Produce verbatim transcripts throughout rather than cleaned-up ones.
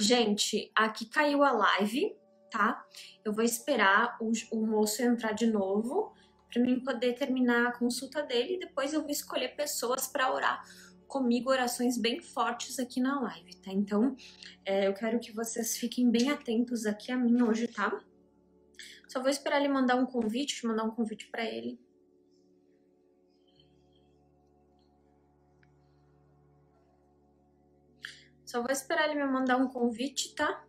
Gente, aqui caiu a live, tá? Eu vou esperar o, o moço entrar de novo pra mim poder terminar a consulta dele e depois eu vou escolher pessoas pra orar comigo, orações bem fortes aqui na live, tá? Então, é, eu quero que vocês fiquem bem atentos aqui a mim hoje, tá? Só vou esperar ele mandar um convite, mandar um convite pra ele. Só vou esperar ele me mandar um convite, tá?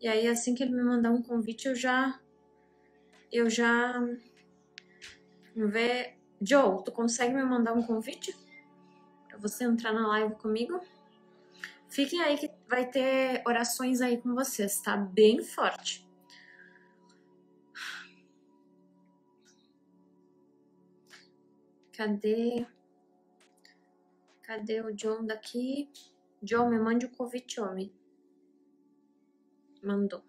E aí, assim que ele me mandar um convite, eu já... Eu já... Vamos ver... Joe, tu consegue me mandar um convite? Pra você entrar na live comigo? Fiquem aí que vai ter orações aí com vocês, tá? Bem forte. Cadê? Cadê o John daqui? João, me mande o convite, homem. Mandou.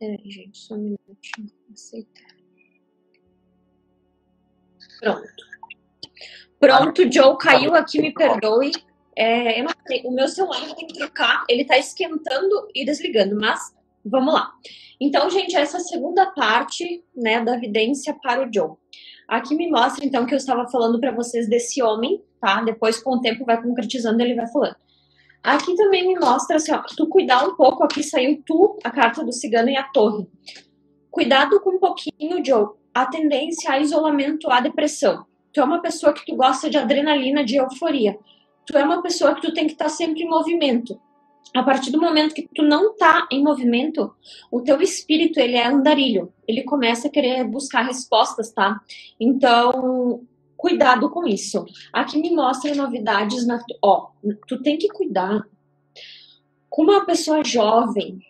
Peraí, gente, só um minutinho. Aceitar. Pronto. Pronto, Joe caiu aqui, me perdoe. É, eu não sei, o meu celular eu tenho que trocar. Ele tá esquentando e desligando, mas... Vamos lá. Então, gente, essa segunda parte, né, da vidência para o Joe. Aqui me mostra, então, que eu estava falando para vocês desse homem, tá? Depois, com o tempo, vai concretizando, ele vai falando. Aqui também me mostra, assim, ó, tu cuidar um pouco. Aqui saiu tu, a carta do cigano e a torre. Cuidado com um pouquinho, Joe. A tendência a isolamento, a depressão. Tu é uma pessoa que tu gosta de adrenalina, de euforia. Tu é uma pessoa que tu tem que estar sempre em movimento. A partir do momento que tu não tá em movimento, o teu espírito, ele é andarilho. Ele começa a querer buscar respostas, tá? Então, cuidado com isso. Aqui me mostra novidades na... Ó, tu tem que cuidar. Como uma pessoa jovem,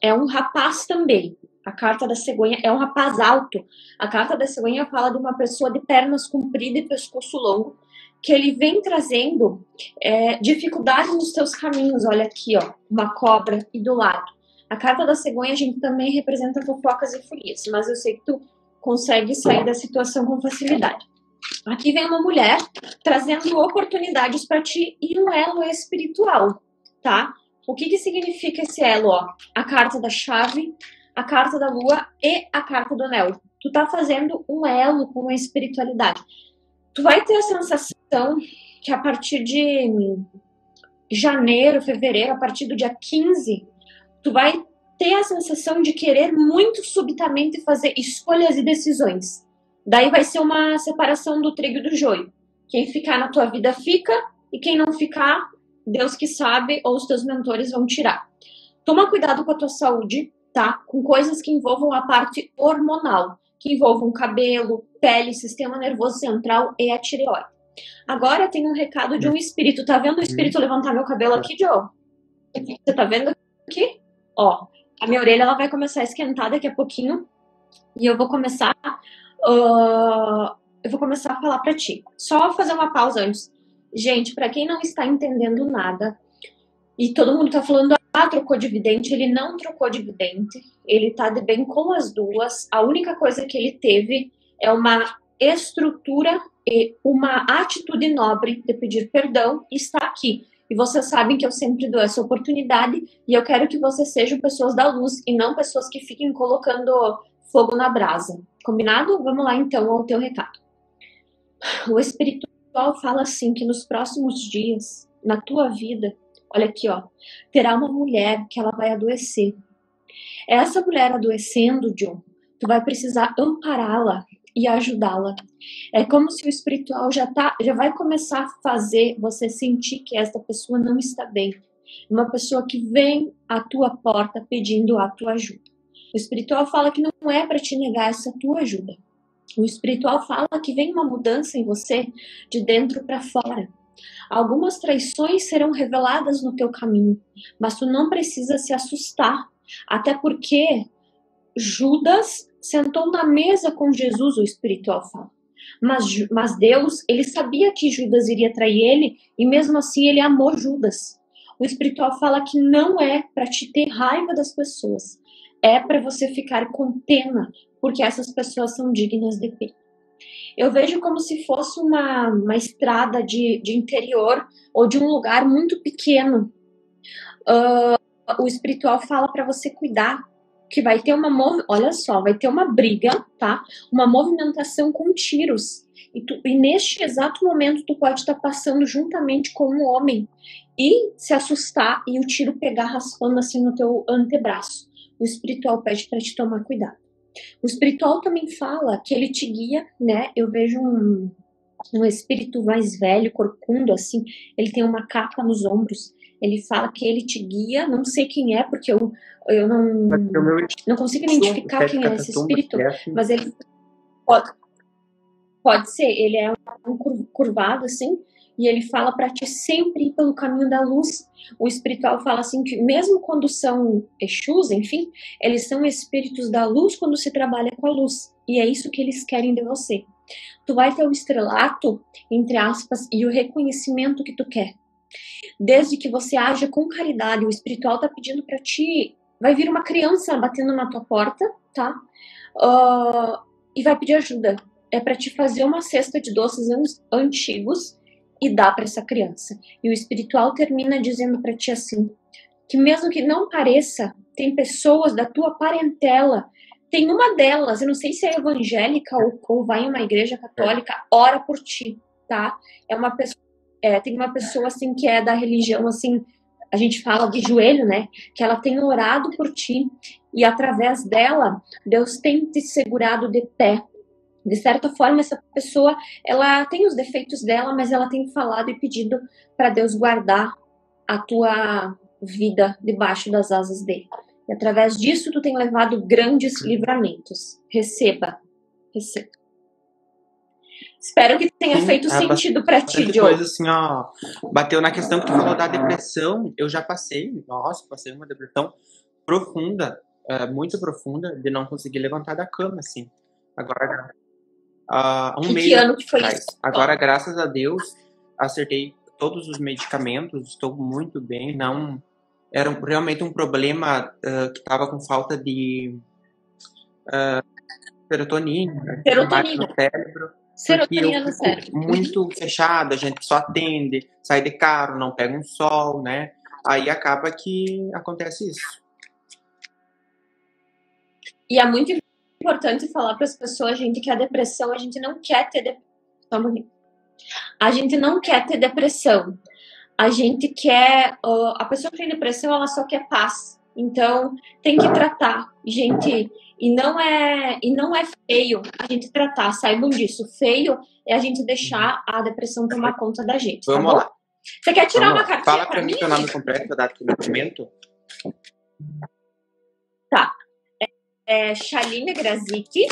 é um rapaz também. A carta da cegonha é um rapaz alto. A carta da cegonha fala de uma pessoa de pernas compridas e pescoço longo, que ele vem trazendo é, dificuldades nos seus caminhos. Olha aqui, ó, uma cobra e do lado. A carta da cegonha, a gente também representa fofocas e folias, mas eu sei que tu consegue sair da situação com facilidade. Aqui vem uma mulher trazendo oportunidades para ti e um elo espiritual, tá? O que que significa esse elo, ó? A carta da chave, a carta da lua e a carta do anel. Tu tá fazendo um elo com a espiritualidade. Tu vai ter a sensação que a partir de janeiro, fevereiro, a partir do dia quinze, tu vai ter a sensação de querer muito subitamente fazer escolhas e decisões. Daí vai ser uma separação do trigo e do joio. Quem ficar na tua vida fica, e quem não ficar, Deus que sabe, ou os teus mentores vão tirar. Toma cuidado com a tua saúde, tá? Com coisas que envolvam a parte hormonal, que envolvam cabelo, pele, sistema nervoso central e a tireoide. Agora tem um recado de um espírito. Tá vendo o espírito levantar meu cabelo aqui, Joe? Você tá vendo aqui? Ó, a minha orelha ela vai começar a esquentar daqui a pouquinho e eu vou começar uh, eu vou começar a falar pra ti. Só fazer uma pausa antes. Gente, pra quem não está entendendo nada e todo mundo tá falando, ah, trocou de vidente, ele não trocou de vidente, ele tá de bem com as duas. A única coisa que ele teve é uma estrutura e uma atitude nobre de pedir perdão e está aqui. E vocês sabem que eu sempre dou essa oportunidade e eu quero que vocês sejam pessoas da luz e não pessoas que fiquem colocando fogo na brasa. Combinado? Vamos lá então ao teu recado. O espiritual fala assim que nos próximos dias, na tua vida, olha aqui, ó, terá uma mulher que ela vai adoecer. Essa mulher adoecendo, John, tu vai precisar ampará-la e ajudá-la. É como se o espiritual já, tá, já vai começar a fazer você sentir que esta pessoa não está bem. Uma pessoa que vem à tua porta pedindo a tua ajuda. O espiritual fala que não é para te negar essa tua ajuda. O espiritual fala que vem uma mudança em você de dentro para fora. Algumas traições serão reveladas no teu caminho, mas tu não precisa se assustar, até porque Judas sentou na mesa com Jesus, o espiritual fala. Mas, mas Deus, ele sabia que Judas iria trair ele e mesmo assim ele amou Judas. O espiritual fala que não é para te ter raiva das pessoas, é para você ficar com pena, porque essas pessoas são dignas de pena. Eu vejo como se fosse uma, uma estrada de, de interior ou de um lugar muito pequeno. Uh, o espiritual fala para você cuidar, que vai ter uma, mov... olha só, vai ter uma briga, tá? Uma movimentação com tiros. E, tu, e neste exato momento tu pode estar passando juntamente com um homem e se assustar e o tiro pegar raspando assim no teu antebraço. O espiritual pede para te tomar cuidado. O espiritual também fala que ele te guia, né? Eu vejo um, um espírito mais velho, corcundo assim, ele tem uma capa nos ombros. Ele fala que ele te guia, não sei quem é, porque eu, eu não, não consigo identificar quem é esse espírito, mas ele pode, pode ser, ele é um curvado assim, e ele fala para ti sempre ir pelo caminho da luz. O espiritual fala assim que mesmo quando são Exus, enfim, eles são espíritos da luz quando se trabalha com a luz, e é isso que eles querem de você. Tu vai ter o estrelato, entre aspas, e o reconhecimento que tu quer. Desde que você haja com caridade, o espiritual tá pedindo para ti, vai vir uma criança batendo na tua porta, tá? Uh, e vai pedir ajuda. É para te fazer uma cesta de doces antigos e dar para essa criança. E o espiritual termina dizendo para ti assim, que mesmo que não pareça, tem pessoas da tua parentela, tem uma delas, eu não sei se é evangélica ou, ou vai em uma igreja católica, ora por ti, tá? É uma pessoa É, tem uma pessoa, assim, que é da religião, assim, a gente fala de joelho, né? Que ela tem orado por ti e através dela, Deus tem te segurado de pé. De certa forma, essa pessoa, ela tem os defeitos dela, mas ela tem falado e pedido para Deus guardar a tua vida debaixo das asas dele. E através disso, tu tem levado grandes livramentos. Receba, receba. Espero que tenha Sim, feito sentido pra ti, Joe. Coisa assim, ó, bateu na questão que tu falou da depressão. Eu já passei, nossa, passei uma depressão profunda, uh, muito profunda, de não conseguir levantar da cama, assim. Agora, uh, um mês atrás. Agora, graças a Deus, acertei todos os medicamentos, estou muito bem. Não, era realmente um problema uh, que estava com falta de uh, serotonina, serotonina no cérebro. Serotonina no cérebro. Muito fechada, a gente só atende, sai de carro, não pega um sol, né? Aí acaba que acontece isso. E é muito importante falar para as pessoas, gente, que a depressão, a gente não quer ter depressão. A gente não quer ter depressão. A gente quer... Uh, a pessoa que tem depressão, ela só quer paz. Então, tem que tratar, gente... E não, é, e não é feio a gente tratar, saibam disso. Feio é a gente deixar a depressão tomar conta da gente. Tá Vamos bom? lá. Você quer tirar Vamos uma cartinha? Fala para mim teu nome completo, a data do nascimento. Tá. É, é Chaline Grazik,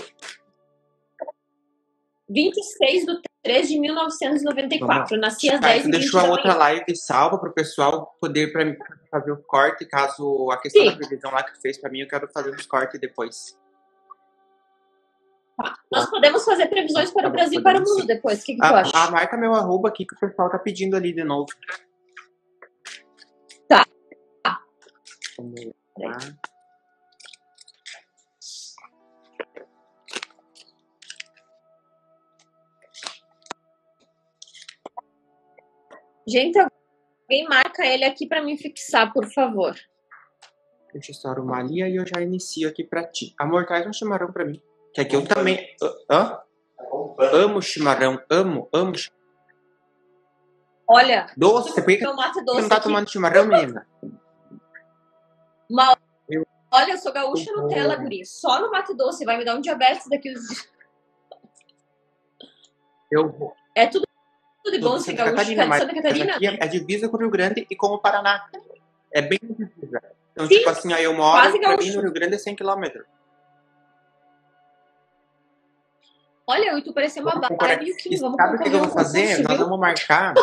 vinte e seis de três de mil novecentos e noventa e quatro. Nasci às dez e vinte. Deixou a outra live salva para o pessoal poder pra mim fazer o corte, caso a questão Sim. da previsão lá que fez para mim, eu quero fazer os cortes depois. Tá. Nós podemos fazer previsões para o Brasil e para o mundo sim. depois. O que, que a, tu acha? A marca meu arroba aqui que o pessoal tá pedindo ali de novo. Tá. tá. Vamos lá. Gente, alguém marca ele aqui para me fixar, por favor. Deixa eu só arrumar ali e eu já inicio aqui para ti. Amor, traz um chimarrão para mim. Que aqui eu também... Hã? Amo chimarrão, amo, amo chimarrão. Olha... Doce, você doce não tá aqui. Tomando chimarrão, menina? Mal. Eu... Olha, eu sou gaúcha eu Nutella, amo. Guri. Só no mate doce, vai me dar um diabetes daqui os dias. Eu vou. É tudo... Tudo de bom, Santa Catarina, de Santa Catarina. Aqui é a divisa com o Rio Grande e com o Paraná. É bem divisa. Então, Sim, tipo assim, aí eu moro, pra mim, no Rio Grande é cem quilômetros. Olha, eu e tu parecia uma barba. Sabe o que eu vou fazer? Nós vamos marcar,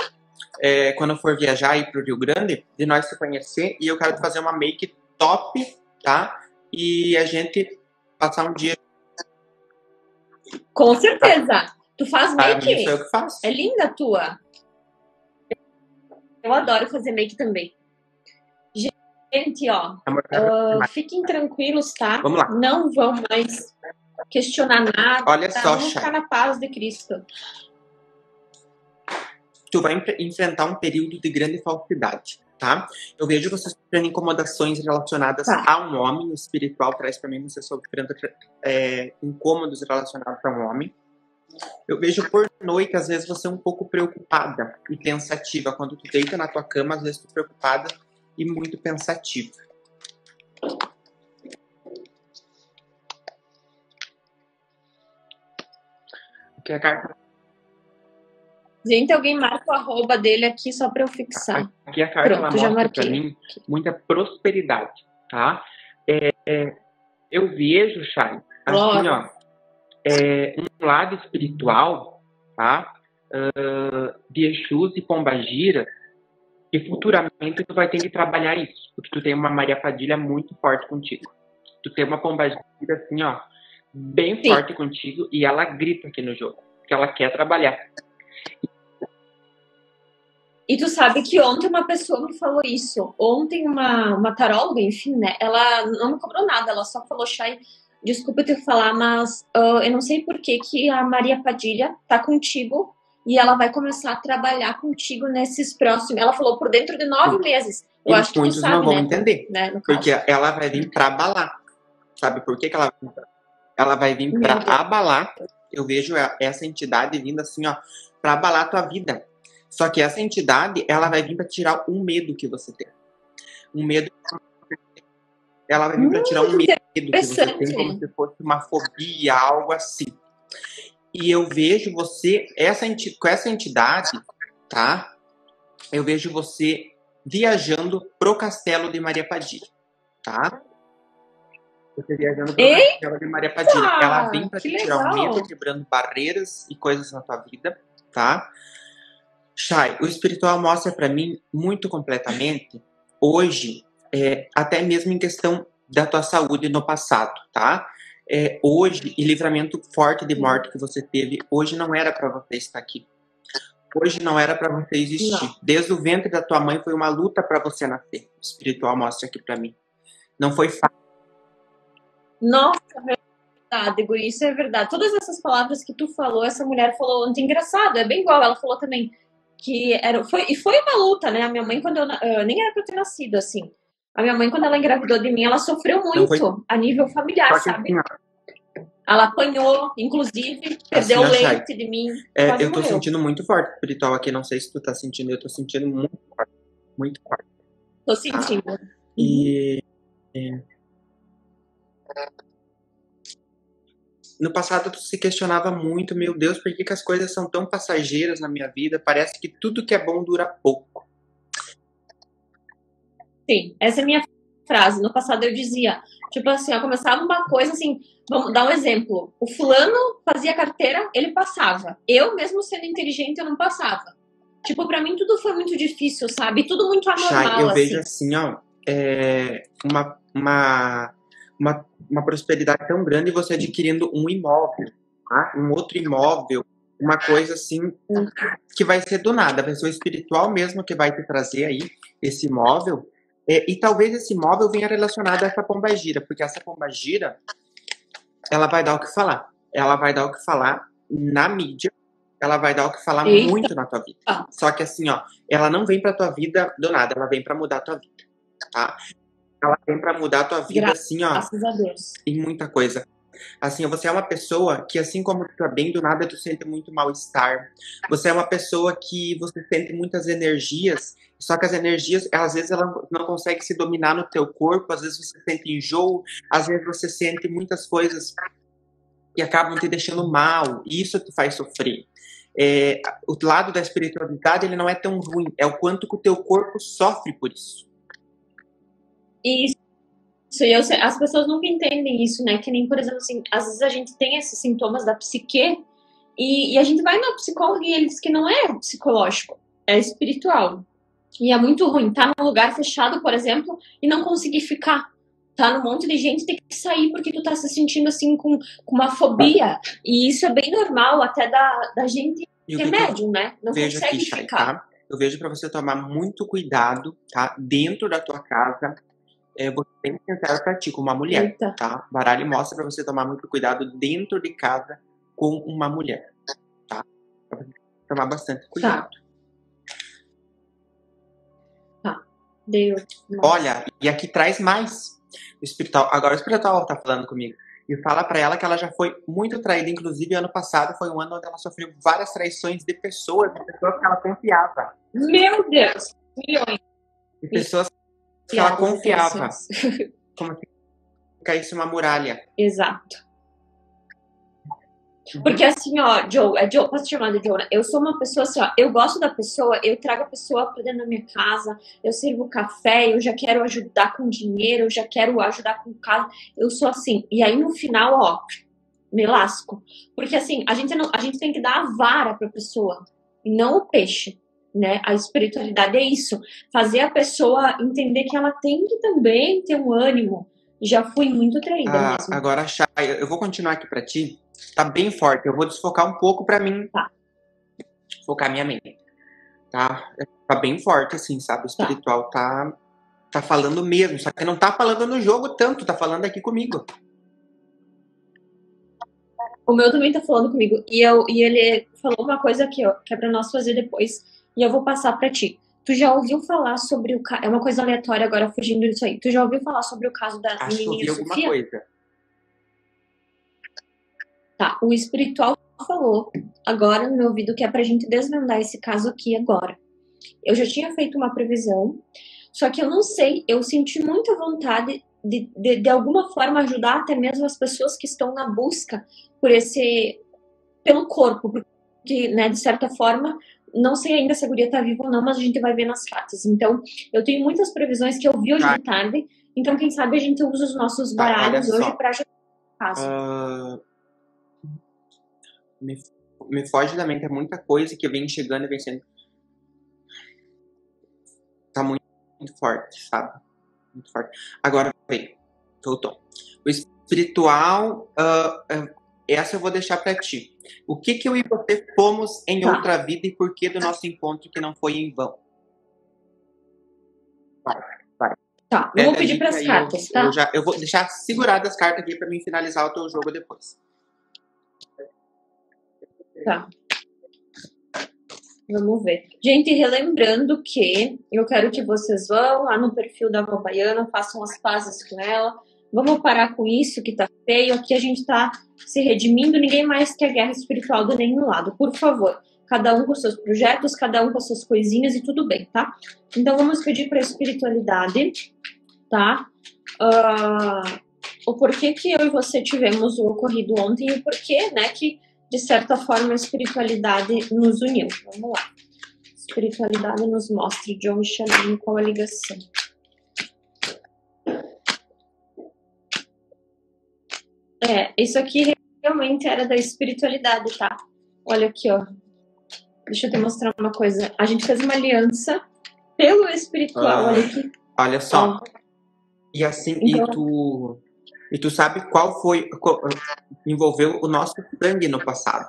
é, quando eu for viajar e pro Rio Grande, de nós se conhecer, e eu quero fazer uma make top, tá? E a gente passar um dia... Com certeza! Tá. Tu faz make? Eu que faço. É linda a tua. Eu adoro fazer make também. Gente, ó, uh, fiquem tranquilos, tá? Vamos lá. Não vão mais questionar nada. Olha pra só, não ficar na paz de Cristo. Tu vai enfrentar um período de grande falsidade, tá? Eu vejo você sofrendo incomodações relacionadas tá. a um homem. O espiritual traz para mim você sofrendo é, incômodos relacionados a um homem. Eu vejo por noite, às vezes, você é um pouco preocupada e pensativa. Quando tu deita na tua cama, às vezes tu é preocupada e muito pensativa. Aqui é a carta. Gente, alguém marca o arroba dele aqui só para eu fixar. Aqui a carta. Pronto, ela mostra para mim muita prosperidade, tá? É, é, eu vejo, Chay, assim, ó, é, um lado espiritual, tá? Uh, de Exus e Pomba Gira, e futuramente tu vai ter que trabalhar isso, porque tu tem uma Maria Padilha muito forte contigo. Tu tem uma Pomba Gira assim, ó, bem Sim. forte contigo, e ela grita aqui no jogo, porque ela quer trabalhar. E tu sabe que ontem uma pessoa me falou isso. Ontem uma, uma taróloga, enfim, né? Ela não me cobrou nada, ela só falou, Chay, desculpa eu ter que falar, mas uh, eu não sei por que que a Maria Padilha tá contigo e ela vai começar a trabalhar contigo nesses próximos... Ela falou por dentro de nove meses. Eu acho que tu sabe, não vão né? entender, né, porque ela vai vir pra abalar. Sabe por que que ela vai vir pra... Ela vai vir pra abalar. Eu vejo essa entidade vindo assim, ó, pra abalar a tua vida. Só que essa entidade, ela vai vir para tirar um medo que você tem. Um medo... Ela vai vir para tirar um medo que você tem, como se fosse uma fobia, algo assim. E eu vejo você, essa, com essa entidade, tá? Eu vejo você viajando pro castelo de Maria Padilha, tá? Você viajando pro Eita! castelo de Maria Padilha. Ela vem para te tirar um medo, quebrando barreiras e coisas na tua vida, tá? Chay, o espiritual mostra para mim muito completamente, hoje, é, até mesmo em questão da tua saúde no passado, tá? É, hoje, e livramento forte de morte que você teve, hoje não era para você estar aqui. Hoje não era para você existir. Não. Desde o ventre da tua mãe foi uma luta para você nascer. O espiritual mostra aqui para mim. Não foi fácil. Nossa, verdade, Guri, isso é verdade. Todas essas palavras que tu falou, essa mulher falou ontem, engraçado, é bem igual, ela falou também... Que era, foi, e foi uma luta, né? A minha mãe, quando eu, eu nem era pra ter nascido, assim. A minha mãe, quando ela engravidou de mim, ela sofreu muito foi... a nível familiar, sabe? Ela apanhou, inclusive, perdeu o leite de mim. É, eu tô morreu. sentindo muito forte, espiritual, aqui. Não sei se tu tá sentindo, eu tô sentindo muito forte. Muito forte. Tô sentindo. Ah, e... É... No passado, tu se questionava muito, meu Deus, por que que as coisas são tão passageiras na minha vida? Parece que tudo que é bom dura pouco. Sim, essa é a minha frase. No passado eu dizia, tipo assim, eu começava uma coisa assim, vamos dar um exemplo. O fulano fazia carteira, ele passava. Eu, mesmo sendo inteligente, eu não passava. Tipo, pra mim tudo foi muito difícil, sabe? Tudo muito anormal, Chay, eu assim. vejo assim, ó, é, uma... uma... Uma, uma prosperidade tão grande, você adquirindo um imóvel, tá? Um outro imóvel, uma coisa assim que vai ser do nada, a pessoa espiritual mesmo que vai te trazer aí esse imóvel, é, e talvez esse imóvel venha relacionado a essa Pomba Gira, porque essa Pomba Gira, ela vai dar o que falar, ela vai dar o que falar na mídia, ela vai dar o que falar Eita. muito na tua vida, só que assim, ó, ela não vem pra tua vida do nada, ela vem pra mudar a tua vida, tá? Ela tem pra mudar a tua vida, Graças assim, ó. Graças a Deus. Em muita coisa. Assim, você é uma pessoa que, assim como tu tá bem, do nada tu sente muito mal-estar. Você é uma pessoa que você sente muitas energias, só que as energias, às vezes, ela não consegue se dominar no teu corpo, às vezes você sente enjoo, às vezes você sente muitas coisas que acabam te deixando mal, e isso te faz sofrer. É, o lado da espiritualidade, ele não é tão ruim, é o quanto que o teu corpo sofre por isso. Isso, eu, as pessoas nunca entendem isso, né? Que nem, por exemplo, assim, às vezes a gente tem esses sintomas da psique e, e a gente vai no psicólogo e ele diz que não é psicológico, é espiritual. E é muito ruim estar tá num lugar fechado, por exemplo, e não conseguir ficar. Tá num monte de gente, tem que sair porque tu tá se sentindo assim com, com uma fobia. E isso é bem normal até da, da gente que é médium, né? Não consegue aqui, ficar. Tá? Eu vejo pra você tomar muito cuidado, tá? Dentro da tua casa. é, você tem que tentar praticar com uma mulher. Eita. Tá? O baralho mostra para você tomar muito cuidado dentro de casa com uma mulher. Tá? Pra você tomar bastante cuidado. Tá. Tá. Deus. Olha, e aqui traz mais. O espiritual, agora o espiritual tá falando comigo. E fala pra ela que ela já foi muito traída. Inclusive, ano passado foi um ano onde ela sofreu várias traições de pessoas, de pessoas que ela confiava. Meu Deus! Milhões. De pessoas e que ela confiava. Pessoas. Como se caísse uma muralha. Exato. Porque assim, ó, Joe, é Joe, posso te chamar de Joe, né? Eu sou uma pessoa assim, ó, eu gosto da pessoa, eu trago a pessoa pra dentro da minha casa, eu sirvo café, eu já quero ajudar com dinheiro, eu já quero ajudar com casa, eu sou assim. E aí no final, ó, me lasco. Porque assim, a gente, não, a gente tem que dar a vara pra pessoa, e não o peixe, né? A espiritualidade é isso, fazer a pessoa entender que ela tem que também ter um ânimo. Já fui muito traída ah, mesmo. Agora, Chay, eu vou continuar aqui pra ti. Tá bem forte, eu vou desfocar um pouco pra mim. Tá. Focar minha mente. Tá? Tá bem forte, assim, sabe? O espiritual tá. Tá, tá falando mesmo. Só que não tá falando no jogo tanto, tá falando aqui comigo. O meu também tá falando comigo. E, eu, e ele falou uma coisa aqui, ó, que é pra nós fazer depois. E eu vou passar pra ti. Tu já ouviu falar sobre o caso... É uma coisa aleatória agora, fugindo disso aí. Tu já ouviu falar sobre o caso da Acho menina Sofia? Acho que ouvi alguma coisa. Tá, o espiritual falou agora no meu ouvido que é pra gente desvendar esse caso aqui agora. Eu já tinha feito uma previsão, só que eu não sei, eu senti muita vontade de, de, de alguma forma, ajudar até mesmo as pessoas que estão na busca por esse... pelo corpo, porque, né, de certa forma... Não sei ainda se a guria tá viva ou não, mas a gente vai ver nas cartas. Então, eu tenho muitas previsões que eu vi hoje de tarde. Então, quem sabe a gente usa os nossos tá, baralhos hoje pra ajudar o caso. Uh, me, me foge da mente. É muita coisa que vem chegando e vem sendo... Tá muito, muito forte, sabe? Muito forte. Agora, vem. Voltou. O espiritual... Uh, uh, Essa eu vou deixar pra ti. O que que eu e você fomos em tá. outra vida e por que do nosso encontro que não foi em vão? Vai, vai. Tá, eu vou pedir pras cartas, eu, tá? Eu, já, eu vou deixar segurada as cartas aqui pra mim finalizar o teu jogo depois. Tá. Vamos ver. Gente, relembrando que eu quero que vocês vão lá no perfil da Vó Baiana, façam as pazes com ela. Vamos parar com isso que tá feio, aqui a gente tá se redimindo, ninguém mais quer guerra espiritual de nenhum lado, por favor. Cada um com seus projetos, cada um com suas coisinhas e tudo bem, tá? Então vamos pedir pra espiritualidade, tá? Uh, o porquê que eu e você tivemos o ocorrido ontem e o porquê, né, que de certa forma a espiritualidade nos uniu. Vamos lá. Espiritualidade nos mostre, João e Chaline, qual a ligação. É, isso aqui realmente era da espiritualidade, tá? Olha aqui, ó. Deixa eu te mostrar uma coisa. A gente fez uma aliança pelo espiritual. Ah, olha aqui. Olha só. Ó. E assim, então, e, tu, e tu sabe qual foi... Qual, envolveu o nosso sangue no passado.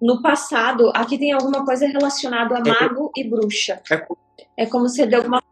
No passado, aqui tem alguma coisa relacionada a mago é, e bruxa. É, é como se deu uma...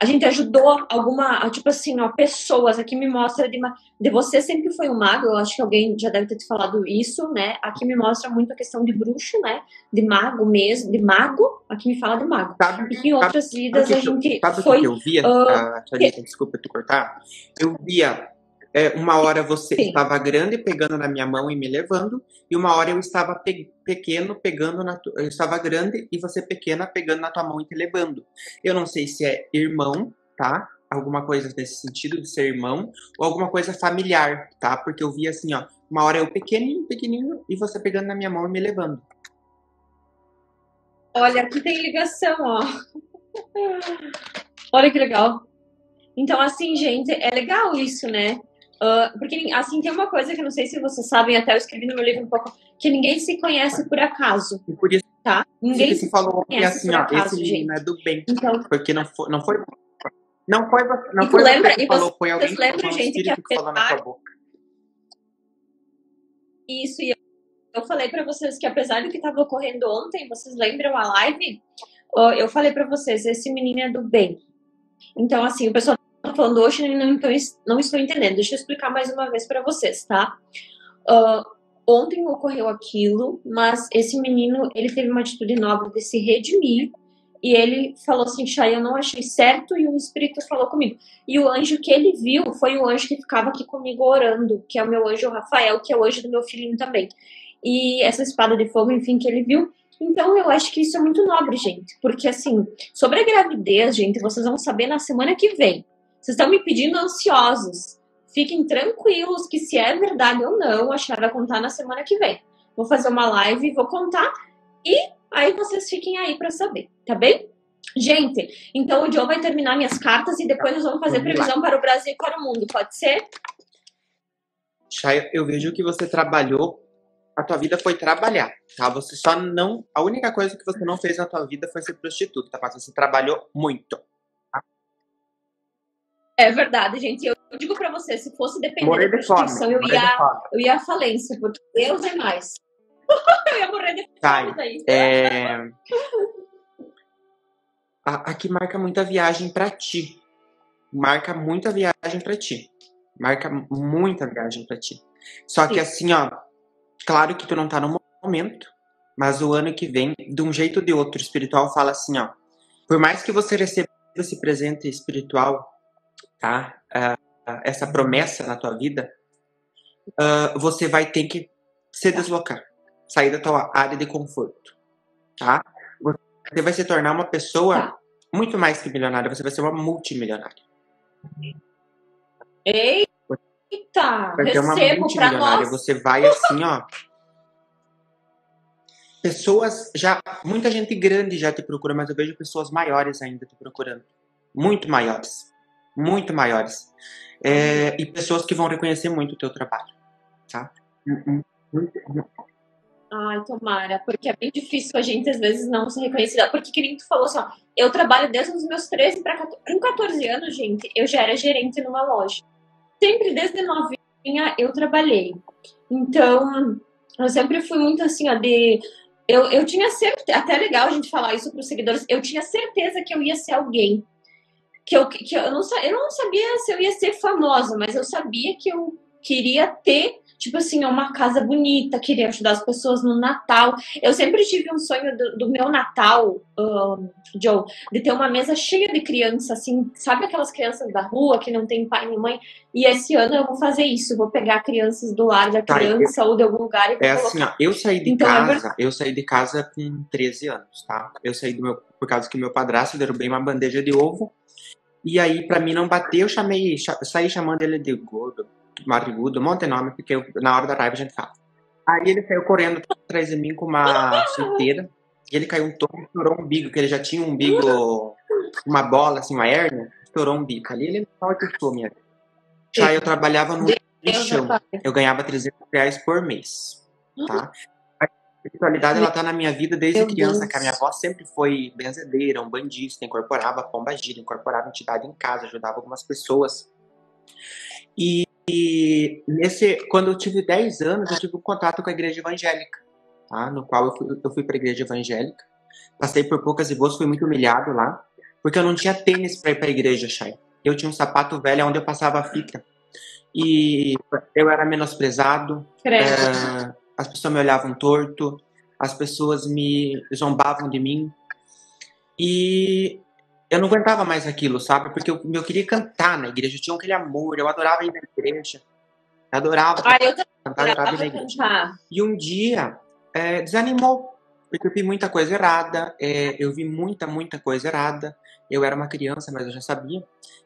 A gente ajudou alguma, tipo assim, ó, pessoas. Aqui me mostra de, uma, de você sempre foi um mago, eu acho que alguém já deve ter te falado isso, né? Aqui me mostra muito a questão de bruxo, né? De mago mesmo, de mago. Aqui me fala de mago. Sabe, e em outras sabe, vidas sabe, a gente sabe foi... Sabe o que eu via? Uh, ah, Charita, desculpa te cortar. Eu via, é, uma hora você sim. estava grande pegando na minha mão e me levando, e uma hora eu estava pe pequeno pegando na tua... Eu estava grande e você pequena pegando na tua mão e te levando. Eu não sei se é irmão, tá? Alguma coisa nesse sentido de ser irmão, ou alguma coisa familiar, tá? Porque eu via assim, ó, uma hora eu pequenininho, pequenininho, e você pegando na minha mão e me levando. Olha, aqui tem ligação, ó. Olha que legal. Então, assim, gente, é legal isso, né? Uh, porque, assim, tem uma coisa que eu não sei se vocês sabem, até eu escrevi no meu livro um pouco, que ninguém se conhece por acaso. E por isso, tá? Ninguém se falou que assim, ó, acaso, esse menino é do bem. Então, porque não foi, não foi, não foi, não foi lembra, você falou, foi alguém que lembra, gente, que, que falou na sua boca. Isso, e eu, eu falei pra vocês que apesar do que tava ocorrendo ontem, vocês lembram a live? eu falei pra vocês, esse menino é do bem. Então, assim, o pessoal tá falando hoje, não, então, não estou entendendo. Deixa eu explicar mais uma vez pra vocês, tá? Uh, ontem ocorreu aquilo, mas esse menino, ele teve uma atitude nobre de se redimir. E ele falou assim, Chay, eu não achei certo, e o Espírito falou comigo. E o anjo que ele viu foi o anjo que ficava aqui comigo orando, que é o meu anjo Rafael, que é o anjo do meu filhinho também. E essa espada de fogo, enfim, que ele viu. Então eu acho que isso é muito nobre, gente. Porque assim, sobre a gravidez, gente, vocês vão saber na semana que vem. Vocês estão me pedindo ansiosos. Fiquem tranquilos que se é verdade ou não, a Chay vai contar na semana que vem. Vou fazer uma live, vou contar e... aí vocês fiquem aí pra saber, tá bem? Gente, então o Joe vai terminar minhas cartas e depois nós vamos fazer previsão para o Brasil e para o mundo, pode ser? Chay, eu vejo que você trabalhou, a tua vida foi trabalhar, tá? Você só não, a única coisa que você não fez na tua vida foi ser prostituta, tá? Mas você trabalhou muito, tá? É verdade, gente, eu digo pra você, se fosse depender da prostituição, eu ia, eu ia à falência, porque Deus é mais. Eu ia morrer de fome daí. É... Aqui marca muita viagem pra ti. Marca muita viagem pra ti. Marca muita viagem pra ti. Só Sim. que assim, ó, claro que tu não tá no momento, mas o ano que vem, de um jeito ou de outro, o espiritual fala assim, ó, por mais que você receba esse presente espiritual, tá? Uh, essa promessa na tua vida, uh, você vai ter que se deslocar. Sair da tua área de conforto, tá? Você vai se tornar uma pessoa tá. muito mais que milionária. Você vai ser uma multimilionária. Eita! Vai ser uma multimilionária. Você vai assim, ó... Pessoas já... Muita gente grande já te procura, mas eu vejo pessoas maiores ainda te procurando. Muito maiores. Muito maiores. É, e pessoas que vão reconhecer muito o teu trabalho, tá? Muito... Ai, tomara, porque é bem difícil a gente às vezes não ser reconhecida, porque que nem tu falou assim, ó, eu trabalho desde os meus treze para quatorze, com quatorze anos, gente, eu já era gerente numa loja, sempre desde novinha eu trabalhei, então eu sempre fui muito assim, ó, de, eu, eu tinha certeza, até é legal a gente falar isso para os seguidores, eu tinha certeza que eu ia ser alguém, que eu, que eu, não, eu não sabia se eu ia ser famosa, mas eu sabia que eu queria ter, tipo assim, uma casa bonita, queria ajudar as pessoas no Natal. Eu sempre tive um sonho do, do meu Natal, um, Joe, de ter uma mesa cheia de crianças, assim, sabe aquelas crianças da rua que não tem pai nem mãe? E esse ano eu vou fazer isso, vou pegar crianças do lar da criança tá, eu, ou de algum lugar e vou É colocar. assim, ó, eu saí de então, casa, eu... eu saí de casa com treze anos, tá? Eu saí do meu, por causa que meu padrasto derrubei uma bandeja de ovo, e aí pra mim não bater, eu chamei, saí chamando ele de gordo. Marigudo, um monte de nome, porque eu, na hora da raiva a gente fala. Aí ele saiu correndo atrás de mim com uma chuteira, e ele caiu um topo e estourou um umbigo, que ele já tinha um umbigo, uma bola, assim, uma hérnia, estourou um bico. Ali ele não acertou minha vida. Já eu trabalhava no lixão, eu ganhava trezentos reais por mês, tá? A espiritualidade, ela tá na minha vida desde criança, que a minha avó sempre foi benzedeira, um bandista, incorporava Pomba Gira, incorporava entidade em casa, ajudava algumas pessoas. E E nesse, quando eu tive dez anos, eu tive um contato com a igreja evangélica, tá? No qual eu fui, eu fui para a igreja evangélica. Passei por poucas e boas, fui muito humilhado lá, porque eu não tinha tênis para ir para a igreja, Chay. Eu tinha um sapato velho onde eu passava a fita. E eu era menosprezado, é, as pessoas me olhavam torto, as pessoas me zombavam de mim. E... eu não aguentava mais aquilo, sabe? Porque eu, eu queria cantar na igreja, eu tinha aquele amor, eu adorava ir na igreja. Eu adorava ah, eu cantar, eu adorava ir na igreja. Cantar. E um dia, é, desanimou, porque eu vi muita coisa errada, é, eu vi muita, muita coisa errada. Eu era uma criança, mas eu já sabia.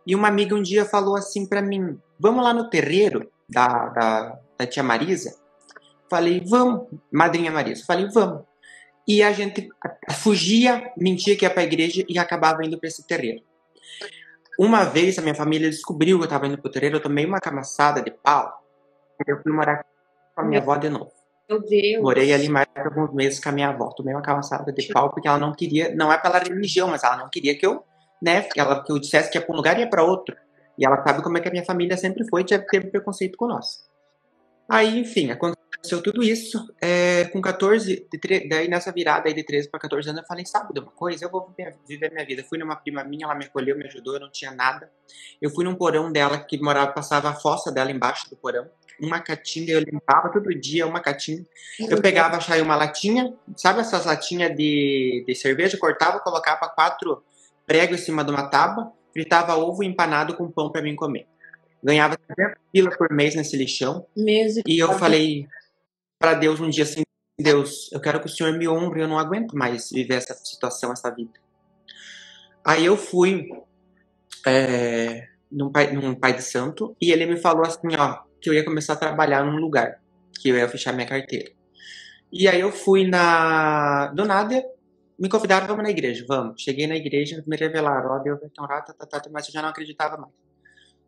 E uma amiga um dia falou assim pra mim, vamos lá no terreiro da, da, da tia Marisa? Falei, vamos, madrinha Marisa, falei, vamos. E a gente fugia, mentia que ia pra igreja e acabava indo pra esse terreiro. Uma vez a minha família descobriu que eu tava indo pro terreiro, eu tomei uma camaçada de pau. Eu fui morar com a minha avó de novo. Meu Deus. Morei ali mais alguns meses com a minha avó. Tomei uma camaçada de pau porque ela não queria, não é pela religião, mas ela não queria que eu, né, que, ela, que eu dissesse que ia pra um lugar e ia pra outro. E ela sabe como é que a minha família sempre foi, teve preconceito com nós. Aí, enfim, aconteceu. aconteceu tudo isso, é, com quatorze, daí nessa virada aí de treze para quatorze anos, eu falei, sabe de uma coisa? Eu vou viver minha vida. Eu fui numa prima minha, ela me acolheu, me ajudou, eu não tinha nada. Eu fui num porão dela, que morava, passava a fossa dela embaixo do porão, uma catinga, eu limpava todo dia, uma catinga. Eu pegava, achava uma latinha, sabe essas latinhas de, de cerveja? Eu cortava, colocava quatro pregos em cima de uma tábua, fritava ovo empanado com pão para mim comer. Ganhava setenta pila por mês nesse lixão. Mesmo. E eu falei para Deus um dia assim, Deus, eu quero que o Senhor me honre, eu não aguento mais viver essa situação, essa vida. Aí eu fui é, num, pai, num pai de santo e ele me falou assim, ó, que eu ia começar a trabalhar num lugar, que eu ia fechar minha carteira. E aí eu fui na... Do nada, me convidaram, vamos na igreja, vamos. Cheguei na igreja, me revelaram, ó, Deus, mas eu já não acreditava mais.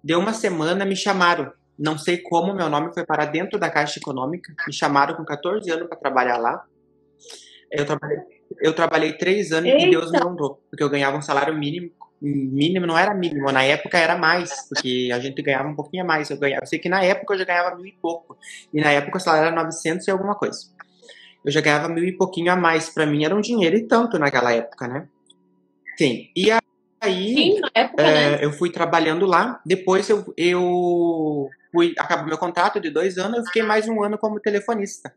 Deu uma semana, me chamaram. Não sei como, meu nome foi parar dentro da Caixa Econômica. Me chamaram com quatorze anos para trabalhar lá. Eu trabalhei, eu trabalhei três anos Eita. E Deus me honrou. Porque eu ganhava um salário mínimo. Mínimo não era mínimo, na época era mais. Porque a gente ganhava um pouquinho a mais. Eu, ganhava. Eu sei que na época eu já ganhava mil e pouco. E na época o salário era novecentos e alguma coisa. Eu já ganhava mil e pouquinho a mais. Para mim era um dinheiro e tanto naquela época, né? Sim. E a Aí, Sim, na época, é, né? eu fui trabalhando lá, depois eu, eu fui, acabou meu contrato de dois anos, eu fiquei mais um ano como telefonista.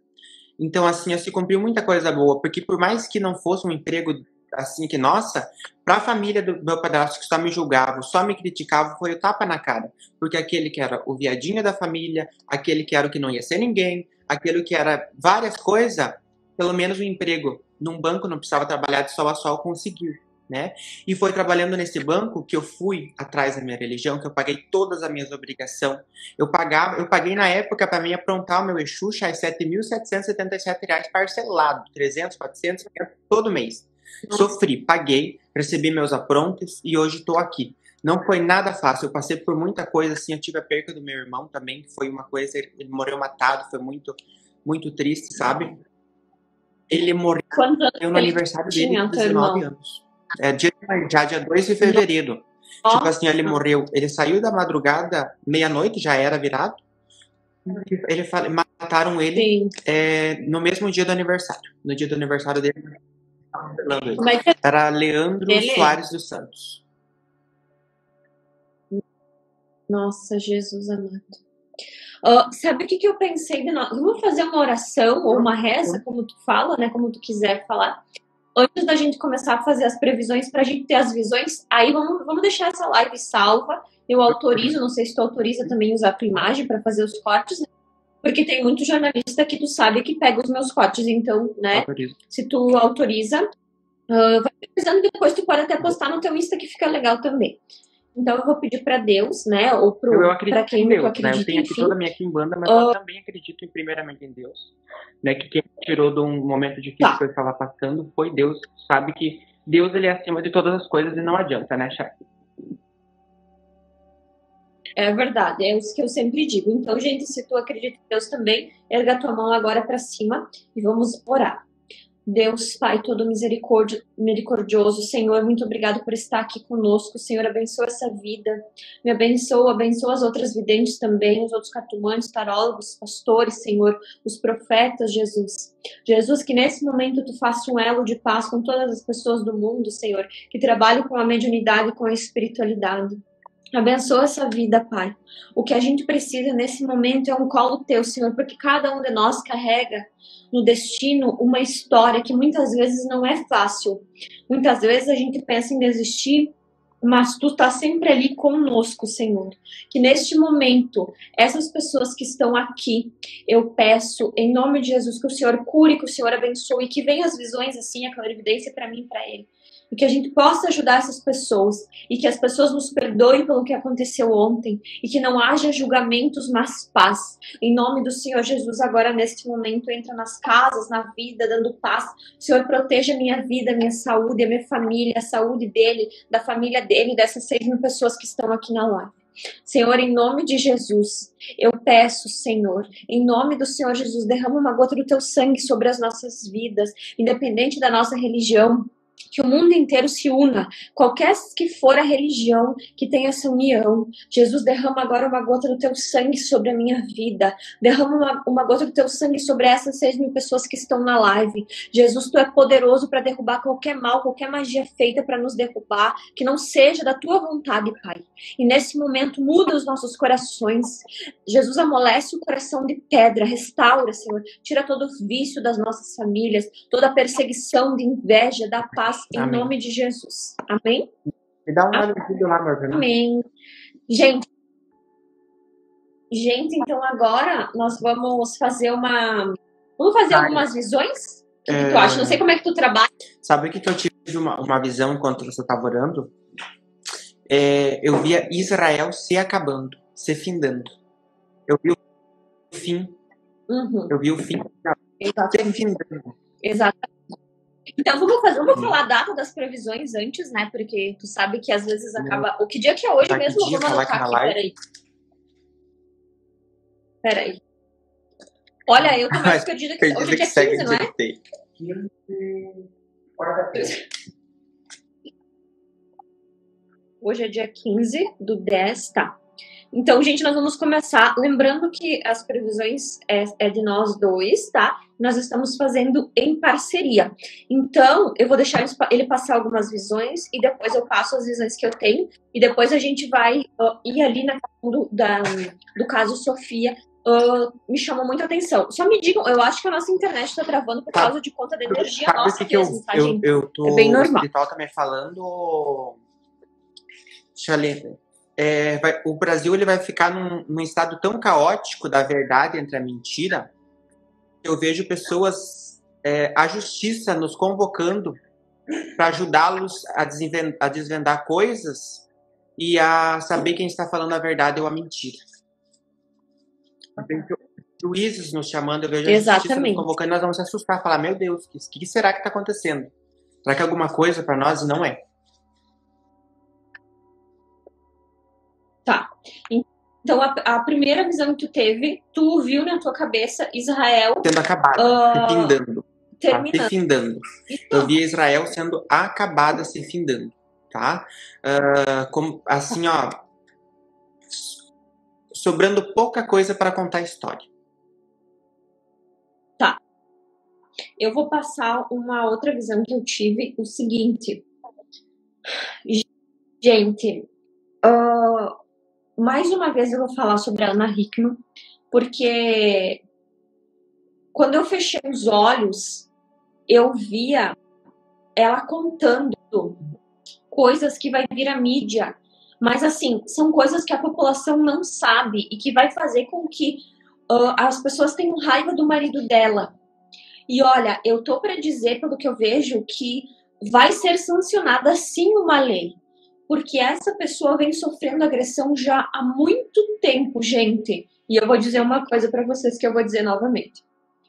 Então, assim, eu se cumpriu muita coisa boa, porque por mais que não fosse um emprego, assim, que nossa, pra família do meu padrasto que só me julgava, só me criticava, foi o tapa na cara. Porque aquele que era o viadinho da família, aquele que era o que não ia ser ninguém, aquele que era várias coisas, pelo menos um emprego num banco, não precisava trabalhar de sol a sol, conseguir. Né? E foi trabalhando nesse banco que eu fui atrás da minha religião, que eu paguei todas as minhas obrigações. Eu pagava, eu paguei na época para mim aprontar o meu Exu Chá sete mil setecentos e setenta e sete reais parcelado, trezentos, quatrocentos, todo mês. Sofri, paguei, recebi meus aprontos e hoje estou aqui. Não foi nada fácil, eu passei por muita coisa assim, eu tive a perca do meu irmão também, que foi uma coisa, ele morreu matado, foi muito, muito triste, sabe? Ele morreu no aniversário dele, com dezenove anos. É, dia, já dia dois de fevereiro. Nossa. Tipo assim, ele morreu. Ele saiu da madrugada, meia-noite, já era virado. Ele fala, mataram ele é, no mesmo dia do aniversário. No dia do aniversário dele. Como é que... Era Leandro ele... Soares dos Santos. Nossa, Jesus amado. Uh, sabe o que, que eu pensei? De no... Vamos fazer uma oração ou uma reza, como tu fala, né? Como tu quiser falar. Antes da gente começar a fazer as previsões, pra gente ter as visões, aí vamos, vamos deixar essa live salva. Eu autorizo, não sei se tu autoriza também usar a tua imagem pra fazer os cortes, né? Porque tem muito jornalista que tu sabe que pega os meus cortes, então, né? Autorizo. Se tu autoriza, uh, vai precisando, depois tu pode até postar no teu Insta, que fica legal também. Então eu vou pedir pra Deus, né? Ou pro, eu acredito pra quem em Deus, acredita, né? Eu tenho aqui toda a minha quimbanda, mas uh, eu também acredito em, primeiramente em Deus. Né? Que quem tirou de um momento difícil tá. que eu estava passando foi Deus. Sabe que Deus ele é acima de todas as coisas e não adianta, né, Chá? É verdade, é isso que eu sempre digo. Então, gente, se tu acredita em Deus também, erga tua mão agora pra cima e vamos orar. Deus, Pai, todo misericordioso, Senhor, muito obrigado por estar aqui conosco. Senhor, abençoa essa vida, me abençoa, abençoa as outras videntes também, os outros cartomantes, tarólogos, pastores, Senhor, os profetas, Jesus. Jesus, que nesse momento tu faça um elo de paz com todas as pessoas do mundo, Senhor, que trabalham com a mediunidade e com a espiritualidade. Abençoa essa vida, Pai. O que a gente precisa nesse momento é um colo teu, Senhor, porque cada um de nós carrega no destino uma história que muitas vezes não é fácil. Muitas vezes a gente pensa em desistir, mas tu tá sempre ali conosco, Senhor. Que neste momento, essas pessoas que estão aqui, eu peço, em nome de Jesus, que o Senhor cure, que o Senhor abençoe, que venham as visões assim, a clarividência para mim e para ele. E que a gente possa ajudar essas pessoas, e que as pessoas nos perdoem pelo que aconteceu ontem, e que não haja julgamentos, mas paz. Em nome do Senhor Jesus, agora neste momento, entra nas casas, na vida, dando paz. Senhor, proteja a minha vida, a minha saúde, a minha família, a saúde dele, da família dele, dessas seis mil pessoas que estão aqui na live. Senhor, em nome de Jesus, eu peço, Senhor, em nome do Senhor Jesus, derrama uma gota do teu sangue sobre as nossas vidas, independente da nossa religião, que o mundo inteiro se una, qualquer que for a religião que tenha essa união. Jesus, derrama agora uma gota do teu sangue sobre a minha vida, derrama uma, uma gota do teu sangue sobre essas seis mil pessoas que estão na live. Jesus, tu é poderoso para derrubar qualquer mal, qualquer magia feita para nos derrubar, que não seja da tua vontade, Pai. E nesse momento, muda os nossos corações. Jesus, amolece o coração de pedra, restaura, Senhor, tira todo o vício das nossas famílias, toda a perseguição de inveja, da paz, em Amém. Nome de Jesus. Amém? Me dá um olho no vídeo lá, meu irmão. Amém. Gente, gente, então agora nós vamos fazer uma... Vamos fazer Ai. algumas visões? O que, é... que tu acha? Não sei como é que tu trabalha. Sabe o que, que eu tive uma, uma visão enquanto você estava orando? É, eu via Israel se acabando, se findando. Eu vi o fim. Uhum. Eu vi o fim. Exatamente. Se findando. Exatamente. Então, vamos, fazer, vamos falar a data das previsões antes, né? Porque tu sabe que às vezes acaba... O que dia que é hoje tá mesmo? Vamos anotar aqui, peraí. Peraí. Olha, eu tô mais perdida que... Hoje é dia quinze, não é? Hoje é dia quinze do dez, tá? Então, gente, nós vamos começar, lembrando que as previsões é, é de nós dois, tá? Nós estamos fazendo em parceria. Então, eu vou deixar ele passar algumas visões e depois eu passo as visões que eu tenho e depois a gente vai uh, ir ali na do, da, do caso Sofia. Uh, me chamou muita atenção. Só me digam, eu acho que a nossa internet tá travando por tá. causa de conta da energia Sabe nossa que mesmo, eu, tá, eu, gente? Eu tô, é bem normal. O espiritual tá me falando... Chaline... É, vai, o Brasil ele vai ficar num, num estado tão caótico da verdade entre a mentira, eu vejo pessoas, é, a justiça nos convocando para ajudá-los a, a desvendar coisas e a saber quem está falando a verdade ou a mentira. Eu vejo juízes nos chamando, eu vejo a Exatamente. Justiça nos convocando, nós vamos se assustar, falar, meu Deus, o que, que será que está acontecendo? Será que é alguma coisa para nós? Não é. Tá, então a, a primeira visão que tu teve, tu viu na tua cabeça Israel... Sendo acabada, uh, se findando. Terminando. Tá? Se findando. Então, eu vi Israel sendo acabada, se findando, tá? Uh, como, assim, ó, sobrando pouca coisa para contar a história. Tá. Eu vou passar uma outra visão que eu tive, o seguinte. Gente... Uh, Mais uma vez eu vou falar sobre a Ana Hickman, porque quando eu fechei os olhos, eu via ela contando coisas que vai vir à mídia. Mas assim, são coisas que a população não sabe e que vai fazer com que uh, as pessoas tenham raiva do marido dela. E olha, eu tô pra dizer, pelo que eu vejo, que vai ser sancionada sim uma lei. Porque essa pessoa vem sofrendo agressão já há muito tempo, gente. E eu vou dizer uma coisa pra vocês que eu vou dizer novamente.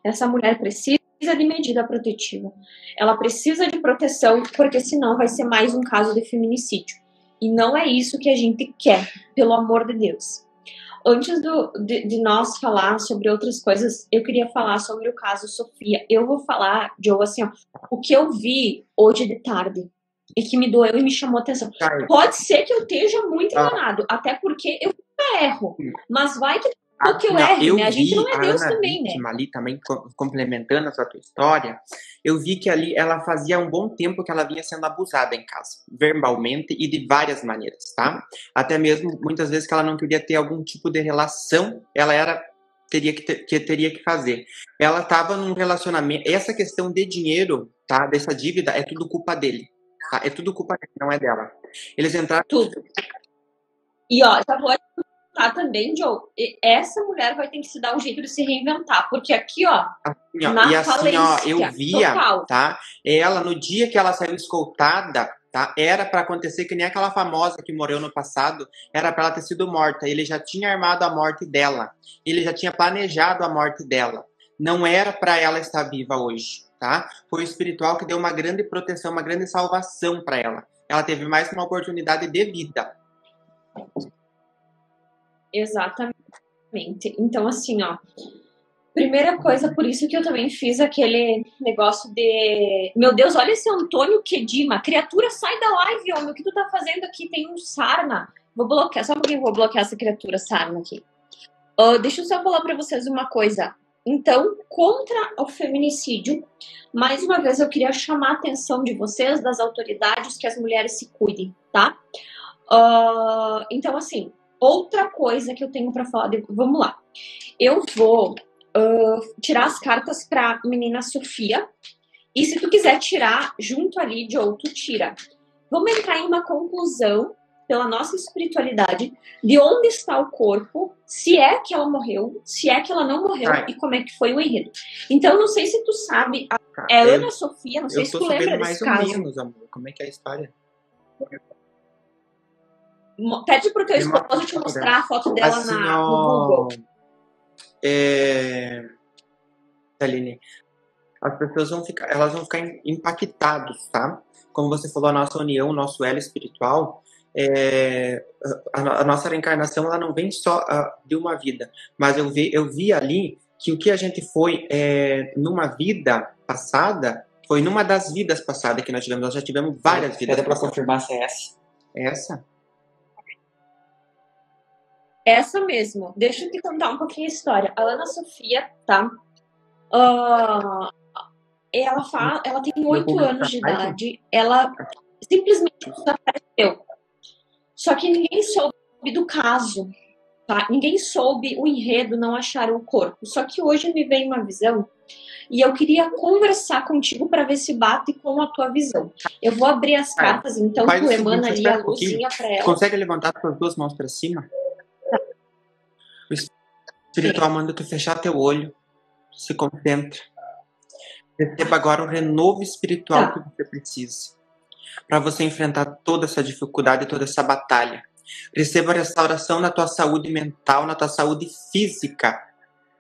Essa mulher precisa de medida protetiva. Ela precisa de proteção, porque senão vai ser mais um caso de feminicídio. E não é isso que a gente quer, pelo amor de Deus. Antes do, de, de nós falar sobre outras coisas, eu queria falar sobre o caso Sofia. Eu vou falar, Joe, assim, ó, o que eu vi hoje de tarde. E que me doeu e me chamou a atenção. Ai. Pode ser que eu esteja muito enganado, ah. até porque eu erro. Mas vai que, ah, que eu não, erro, eu né? A gente não é Deus Ana também, Hickman, né? Ali também, complementando essa tua história, eu vi que ali ela fazia um bom tempo que ela vinha sendo abusada em casa, verbalmente e de várias maneiras, tá? Até mesmo, muitas vezes que ela não queria ter algum tipo de relação, ela era... Teria que, ter, que teria que fazer. Ela estava num relacionamento... Essa questão de dinheiro, tá? Dessa dívida, é tudo culpa dele. Ah, é tudo culpa dela, não é dela. Eles entraram... Tudo. E, ó, já vou adiantar também, Joe. Essa mulher vai ter que se dar um jeito de se reinventar. Porque aqui, ó... Assim, ó na e assim, ó, eu via, total. Tá? Ela, no dia que ela saiu escoltada, tá? Era pra acontecer que nem aquela famosa que morreu no passado. Era pra ela ter sido morta. Ele já tinha armado a morte dela. Ele já tinha planejado a morte dela. Não era pra ela estar viva hoje. Tá? Foi o espiritual que deu uma grande proteção, uma grande salvação para ela. Ela teve mais uma oportunidade de vida. Exatamente. Então, assim, ó, Primeira coisa, por isso que eu também fiz aquele negócio de... Meu Deus, olha esse Antônio Kedima. Criatura, sai da live, homem. O que tu tá fazendo aqui? Tem um sarna. Vou bloquear. Só porque eu vou bloquear essa criatura sarna aqui. Uh, deixa eu só falar pra vocês uma coisa. Então, contra o feminicídio, mais uma vez eu queria chamar a atenção de vocês, das autoridades, que as mulheres se cuidem, tá? Uh, então, assim, outra coisa que eu tenho pra falar... De... Vamos lá. Eu vou... Uh, tirar as cartas pra menina Sofia. E se tu quiser tirar junto ali, Joe, tu tira. Vamos entrar em uma conclusão pela nossa espiritualidade de onde está o corpo, se é que ela morreu, se é que ela não morreu e como é que foi o enredo. Então, não sei se tu sabe, é eu, Ana Sofia, não sei se tu lembra desse caso. Eu tô sabendo mais ou menos, amor. Como é que é a história? Pede pro teu esposo te mostrar a foto dela assim, na, no Google. É... Chaline, as pessoas vão ficar, elas vão ficar impactadas, tá? Como você falou, a nossa união, o nosso elo espiritual, é... a, a nossa reencarnação, ela não vem só a, de uma vida, mas eu vi, eu vi ali que o que a gente foi é, numa vida passada, foi numa das vidas passadas que nós tivemos, nós já tivemos várias vidas. Dá pra confirmar se é essa? Essa? Essa mesmo. Deixa eu te contar um pouquinho a história. A Ana Sofia, tá? Uh, ela, fala, ela tem oito anos de idade. Ela simplesmente desapareceu. Só que ninguém soube do caso, tá? Ninguém soube o enredo, não acharam o corpo. Só que hoje me veio uma visão e eu queria conversar contigo para ver se bate com a tua visão. Eu vou abrir as cartas, então, tu emana ali a luzinha para ela. Consegue levantar com as duas mãos para cima? O espiritual manda tu fechar teu olho, se concentra. Receba agora o renovo espiritual que você precisa, para você enfrentar toda essa dificuldade, toda essa batalha. Receba a restauração na tua saúde mental, na tua saúde física.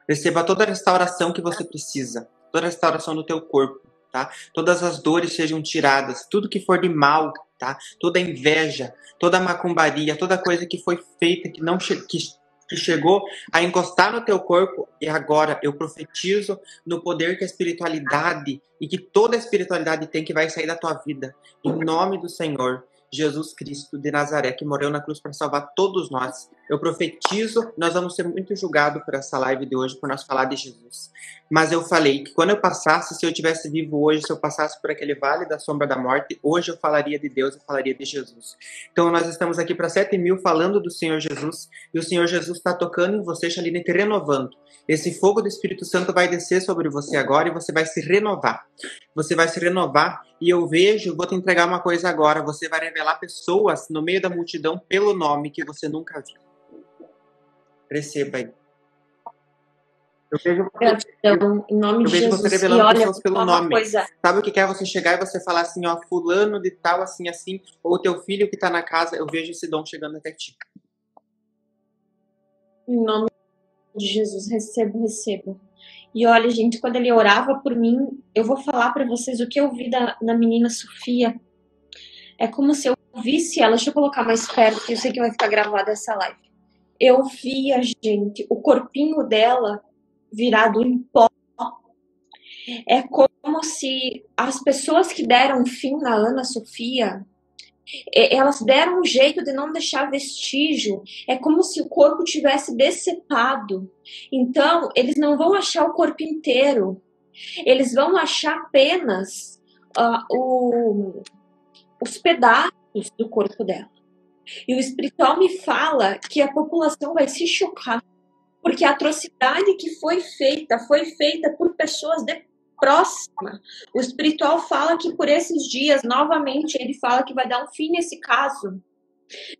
Receba toda a restauração que você precisa, toda a restauração do teu corpo, tá? Todas as dores sejam tiradas, tudo que for de mal, tá? Toda inveja, toda macumbaria, toda coisa que foi feita, que não que que chegou a encostar no teu corpo, e agora eu profetizo no poder que a espiritualidade e que toda a espiritualidade tem, que vai sair da tua vida. Em nome do Senhor Jesus Cristo de Nazaré, que morreu na cruz para salvar todos nós. Eu profetizo, nós vamos ser muito julgados por essa live de hoje, por nós falar de Jesus. Mas eu falei que quando eu passasse, se eu estivesse vivo hoje, se eu passasse por aquele vale da sombra da morte, hoje eu falaria de Deus, eu falaria de Jesus. Então nós estamos aqui para sete mil falando do Senhor Jesus, e o Senhor Jesus está tocando em você, Chaline, te renovando. Esse fogo do Espírito Santo vai descer sobre você agora e você vai se renovar. Você vai se renovar e eu vejo, vou te entregar uma coisa agora, você vai revelar pessoas no meio da multidão pelo nome que você nunca viu. Receba aí. Eu vejo você, então, em nome eu de vejo Jesus, você revelando olha, pessoas pelo nome. Coisa. Sabe o que quer você chegar e você falar assim, ó, fulano de tal, assim, assim, ou teu filho que tá na casa, eu vejo esse dom chegando até ti. Em nome de Jesus, recebo, recebo. E olha, gente, quando ele orava por mim, eu vou falar pra vocês o que eu vi da, da menina Sofia. É como se eu visse ela, deixa eu colocar mais perto, que eu sei que vai ficar gravada essa live. Eu via, gente, o corpinho dela virado em pó. É como se as pessoas que deram fim na Ana Sofia, elas deram um jeito de não deixar vestígio. É como se o corpo tivesse decepado. Então, eles não vão achar o corpo inteiro. Eles vão achar apenas uh, o, os pedaços do corpo dela. E o espiritual me fala que a população vai se chocar, porque a atrocidade que foi feita, foi feita por pessoas de próxima. O espiritual fala que por esses dias, novamente, ele fala que vai dar um fim nesse caso.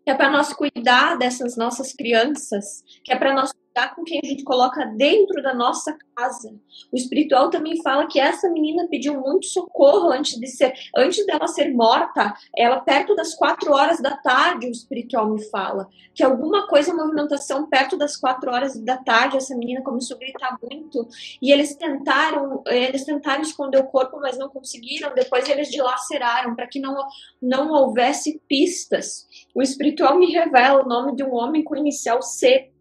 Que é para nós cuidar dessas nossas crianças, que é para nós cuidar com quem a gente coloca dentro da nossa casa. O espiritual também fala que essa menina pediu muito socorro antes de ser, antes dela ser morta. Ela perto das quatro horas da tarde, o espiritual me fala que alguma coisa, movimentação perto das quatro horas da tarde, essa menina começou a gritar muito e eles tentaram, eles tentaram esconder o corpo, mas não conseguiram. Depois eles dilaceraram para que não não houvesse pistas. O espiritual me revela o nome de um homem com inicial C.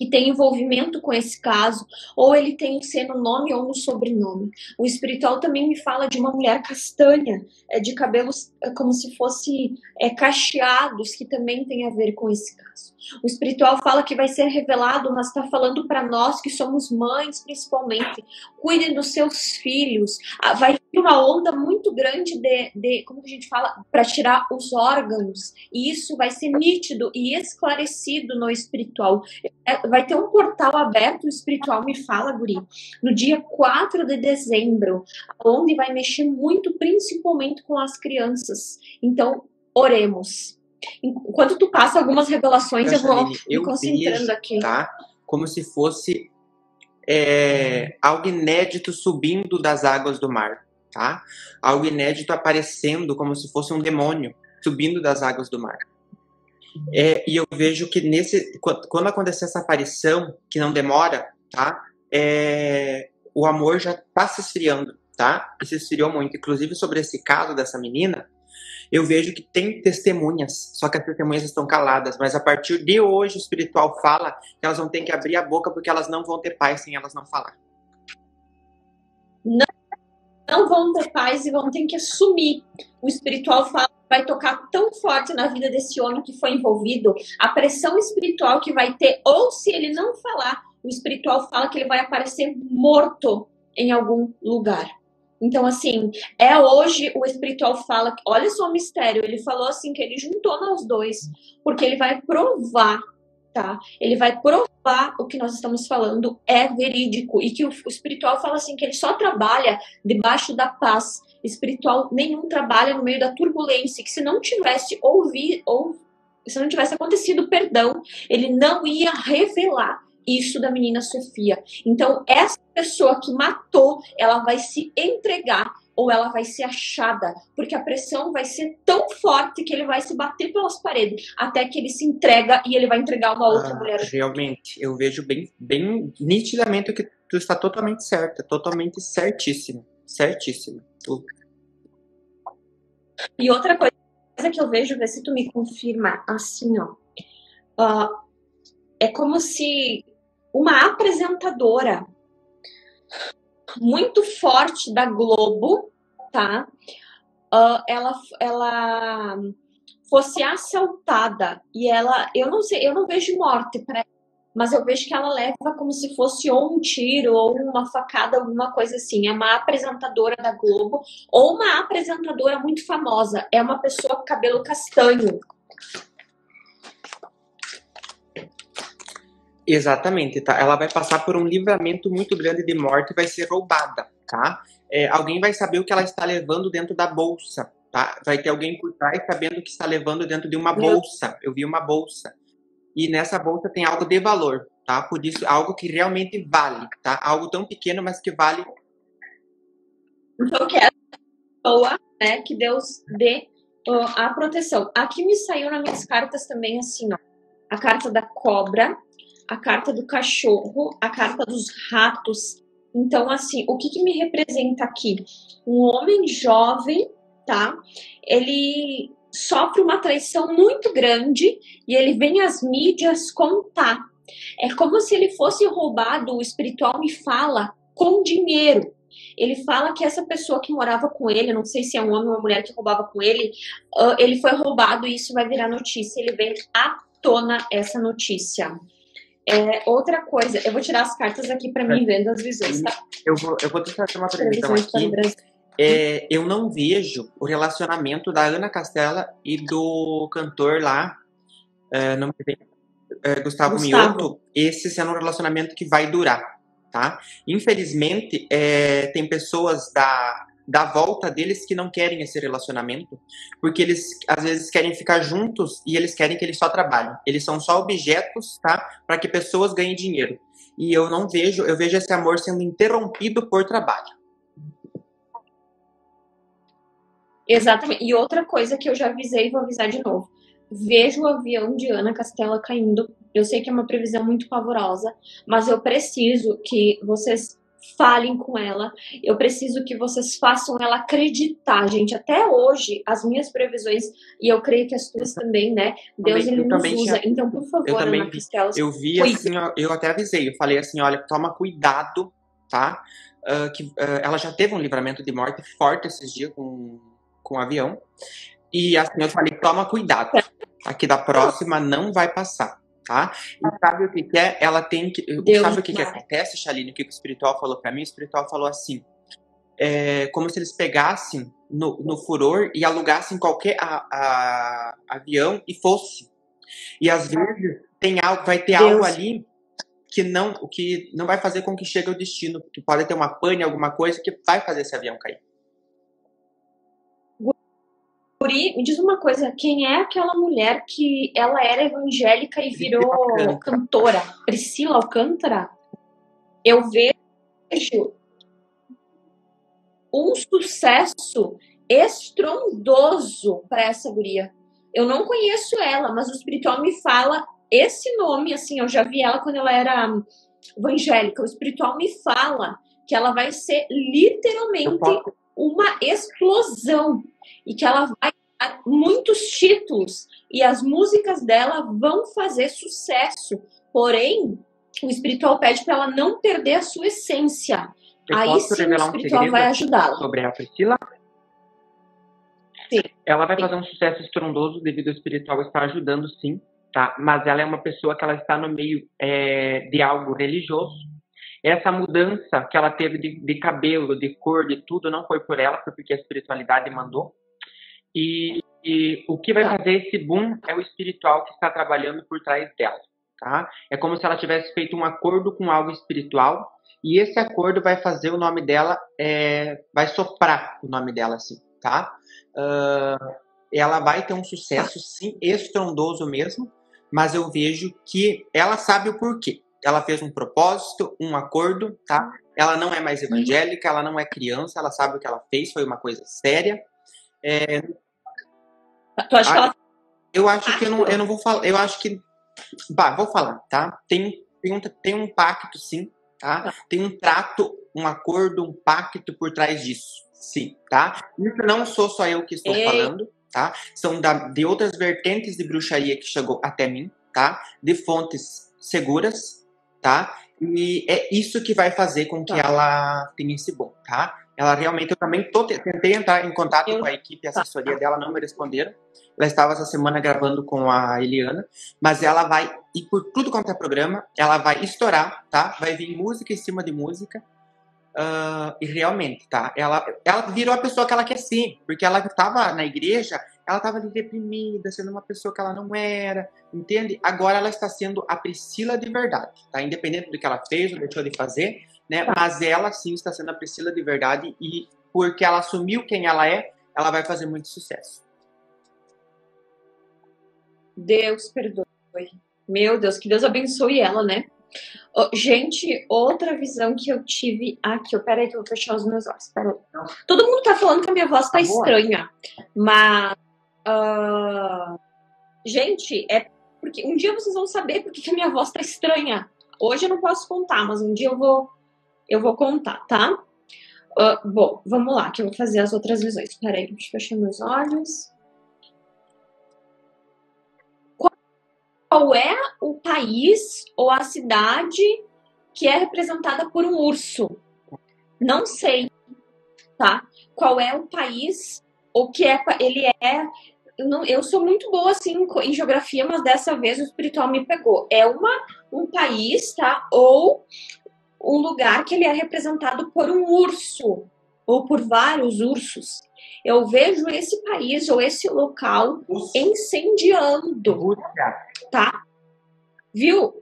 e tem envolvimento com esse caso, ou ele tem que ser no nome ou no sobrenome. O espiritual também me fala de uma mulher castanha, de cabelos como se fosse é, cacheados, que também tem a ver com esse caso. O espiritual fala que vai ser revelado, mas está falando para nós que somos mães, principalmente. Cuidem dos seus filhos. Vai ter uma onda muito grande de, de como a gente fala, para tirar os órgãos. E isso vai ser nítido e esclarecido no espiritual. Vai ter um portal aberto, o espiritual me fala, guri, no dia quatro de dezembro, onde vai mexer muito, principalmente com as crianças. Então, oremos. Enquanto tu passa algumas revelações, eu, eu vou me concentrando vejo, aqui. Tá? Como se fosse é, algo inédito subindo das águas do mar. Tá? Algo inédito aparecendo, como se fosse um demônio subindo das águas do mar. É, e eu vejo que nesse, quando acontecer essa aparição, que não demora, tá? É, o amor já está se esfriando. Tá? E se esfriou muito. Inclusive, sobre esse caso dessa menina, eu vejo que tem testemunhas, só que as testemunhas estão caladas, mas a partir de hoje o espiritual fala que elas vão ter que abrir a boca, porque elas não vão ter paz sem elas não falar. Não, não vão ter paz e vão ter que assumir. O espiritual fala que vai tocar tão forte na vida desse homem que foi envolvido, a pressão espiritual que vai ter, ou se ele não falar, o espiritual fala que ele vai aparecer morto em algum lugar. Então, assim, é hoje o espiritual fala, olha só o mistério, ele falou assim que ele juntou nós dois, porque ele vai provar, tá? Ele vai provar o que nós estamos falando é verídico, e que o, o espiritual fala assim que ele só trabalha debaixo da paz, espiritual nenhum trabalha no meio da turbulência, que se não tivesse ouvido, ou se não tivesse acontecido perdão, ele não ia revelar isso da menina Sofia. Então, essa pessoa que matou, ela vai se entregar ou ela vai ser achada, porque a pressão vai ser tão forte que ele vai se bater pelas paredes, até que ele se entrega e ele vai entregar uma outra ah, mulher. Realmente, eu vejo bem, bem nitidamente que tu está totalmente certa, totalmente certíssima, certíssima. Tu... E outra coisa que eu vejo, ver se tu me confirma, assim, ó, uh, é como se uma apresentadora muito forte da Globo, tá? Uh, ela, ela fosse assaltada e ela, eu não sei, eu não vejo morte para ela, mas eu vejo que ela leva como se fosse ou um tiro ou uma facada, alguma coisa assim. É uma apresentadora da Globo ou uma apresentadora muito famosa. É uma pessoa com cabelo castanho. Exatamente, tá? Ela vai passar por um livramento muito grande de morte e vai ser roubada, tá? É, alguém vai saber o que ela está levando dentro da bolsa, tá? Vai ter alguém por trás sabendo o que está levando dentro de uma bolsa. Eu vi uma bolsa. E nessa bolsa tem algo de valor, tá? Por isso, algo que realmente vale, tá? Algo tão pequeno, mas que vale. Então, que é boa, né? Que Deus dê uh, a proteção. Aqui me saiu nas minhas cartas também, assim, ó. A carta da cobra, a carta do cachorro, a carta dos ratos. Então, assim, o que que me representa aqui? Um homem jovem, tá? Ele sofre uma traição muito grande e ele vem às mídias contar. É como se ele fosse roubado, o espiritual me fala, com dinheiro. Ele fala que essa pessoa que morava com ele, não sei se é um homem ou uma mulher que roubava com ele, uh, ele foi roubado e isso vai virar notícia. Ele vem à tona essa notícia. É, outra coisa, eu vou tirar as cartas aqui para mim vendo as visões, tá? Eu vou, eu vou tentar fazer uma previsão aqui. É, eu não vejo o relacionamento da Ana Castela e do cantor lá, é, não me vem, é, Gustavo, Gustavo Mioto, esse sendo um relacionamento que vai durar, tá? Infelizmente, é, tem pessoas da, da volta deles que não querem esse relacionamento, porque eles, às vezes, querem ficar juntos e eles querem que eles só trabalhem. Eles são só objetos, tá? Para que pessoas ganhem dinheiro. E eu não vejo, eu vejo esse amor sendo interrompido por trabalho. Exatamente. E outra coisa que eu já avisei e vou avisar de novo. Vejo o avião de Ana Castela caindo. Eu sei que é uma previsão muito pavorosa, mas eu preciso que vocês falem com ela, eu preciso que vocês façam ela acreditar, gente, até hoje, as minhas previsões, e eu creio que as tuas também, né, Deus também, ele nos usa, tinha... então, por favor, Ana Castela, eu vi cuida. Assim, eu, eu até avisei, eu falei assim, olha, toma cuidado, tá, uh, que, uh, ela já teve um livramento de morte forte esses dias com, com o avião, e assim, eu falei, toma cuidado, aqui da próxima não vai passar. Tá? E sabe o que, que é? Ela tem que. Deus sabe o que, que acontece, Chaline? O que o espiritual falou pra mim? O espiritual falou assim: é, como se eles pegassem no, no furor e alugassem qualquer a, a, avião e fosse. E às vezes tem algo, vai ter Deus. algo ali que não, que não vai fazer com que chegue ao destino, porque pode ter uma pane, alguma coisa que vai fazer esse avião cair. Me diz uma coisa, quem é aquela mulher que ela era evangélica e virou Priscila cantora? Priscila Alcântara? Eu vejo um sucesso estrondoso para essa guria. Eu não conheço ela, mas o espiritual me fala esse nome, assim, eu já vi ela quando ela era evangélica. O espiritual me fala que ela vai ser literalmente uma explosão. E que ela vai dar muitos títulos e as músicas dela vão fazer sucesso. Porém, o espiritual pede para ela não perder a sua essência. Eu Aí sim o espiritual um vai ajudá-la. Sobre a Priscila? Sim. Ela vai sim. fazer um sucesso estrondoso devido ao espiritual estar ajudando, sim. Tá? Mas ela é uma pessoa que ela está no meio é, de algo religioso. Essa mudança que ela teve de, de cabelo, de cor, de tudo, não foi por ela, foi porque a espiritualidade mandou. E, e o que vai fazer esse boom é o espiritual que está trabalhando por trás dela, tá? É como se ela tivesse feito um acordo com algo espiritual e esse acordo vai fazer o nome dela, é, vai soprar o nome dela, assim, tá? Uh, ela vai ter um sucesso, sim, estrondoso mesmo, mas eu vejo que ela sabe o porquê. Ela fez um propósito, um acordo, tá? Ela não é mais evangélica, ela não é criança, ela sabe o que ela fez, foi uma coisa séria. É... Tu acha que ela... Eu acho que eu não, eu não vou falar, eu acho que... Bah, vou falar, tá? Tem, tem, um, tem um pacto, sim, tá? Tem um trato, um acordo, um pacto por trás disso, sim, tá? Não sou só eu que estou Ei. falando, tá? São da, de outras vertentes de bruxaria que chegou até mim, tá? De fontes seguras, tá? E é isso que vai fazer com que tá. ela tenha esse bom, tá? Ela realmente, eu também tô, tentei entrar em contato eu... com a equipe, a assessoria tá. dela, não me responderam. Ela estava essa semana gravando com a Eliana, mas ela vai ir por tudo quanto é programa, ela vai estourar, tá? Vai vir música em cima de música. Uh, e realmente, tá? Ela, ela virou a pessoa que ela quer ser, porque ela estava na igreja, ela estava deprimida, sendo uma pessoa que ela não era, entende? Agora ela está sendo a Priscila de verdade, tá? Independente do que ela fez ou deixou de fazer, né? Tá. Mas ela sim está sendo a Priscila de verdade e porque ela assumiu quem ela é, ela vai fazer muito sucesso. Deus perdoe. Meu Deus, que Deus abençoe ela, né? Oh, gente, outra visão que eu tive aqui, oh, peraí que eu vou fechar os meus olhos, peraí. Todo mundo tá falando que a minha voz tá estranha, mas uh, gente, é porque um dia vocês vão saber porque que a minha voz tá estranha. Hoje eu não posso contar, mas um dia eu vou eu vou contar, tá? Uh, bom, vamos lá, que eu vou fazer as outras visões. Peraí, deixa eu fechar meus olhos. Qual é o país ou a cidade que é representada por um urso? Não sei, tá? Qual é o país ou que é... Ele é... Eu, não, eu sou muito boa, assim, em geografia, mas dessa vez o espiritual me pegou. É uma, um país, tá? Ou um lugar que ele é representado por um urso ou por vários ursos. Eu vejo esse país ou esse local incendiando. Rússia. Tá? Viu?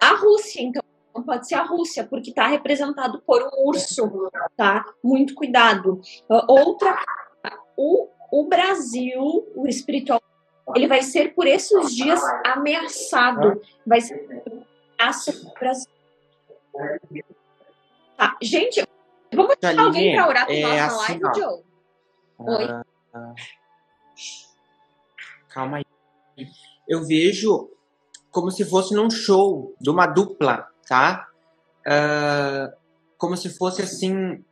A Rússia, então, pode ser a Rússia, porque está representado por um urso, tá? Muito cuidado. Outra, o, o Brasil, o espiritual, ele vai ser por esses dias ameaçado. Vai ser ameaça do Brasil. Tá, gente, vamos ter alguém para orar com nós na live, Joe? Oi? Calma aí. Eu vejo como se fosse num show de uma dupla, tá? Uh, como se fosse assim,